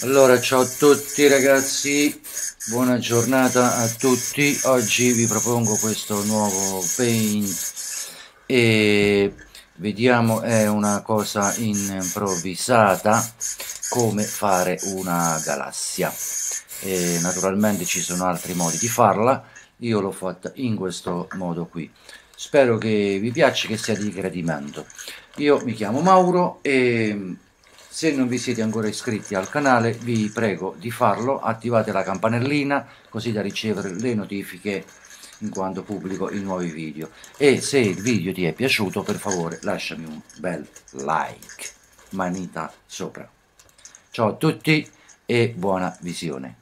Allora, ciao a tutti ragazzi, buona giornata a tutti. Oggi vi propongo questo nuovo paint e vediamo, è una cosa improvvisata, come fare una galassia, e naturalmente ci sono altri modi di farla. Io l'ho fatta in questo modo qui, spero che vi piaccia, che sia di gradimento. Io mi chiamo Mauro e se non vi siete ancora iscritti al canale vi prego di farlo, attivate la campanellina così da ricevere le notifiche in quanto pubblico i nuovi video, e se il video ti è piaciuto per favore lasciami un bel like, manita sopra. Ciao a tutti e buona visione.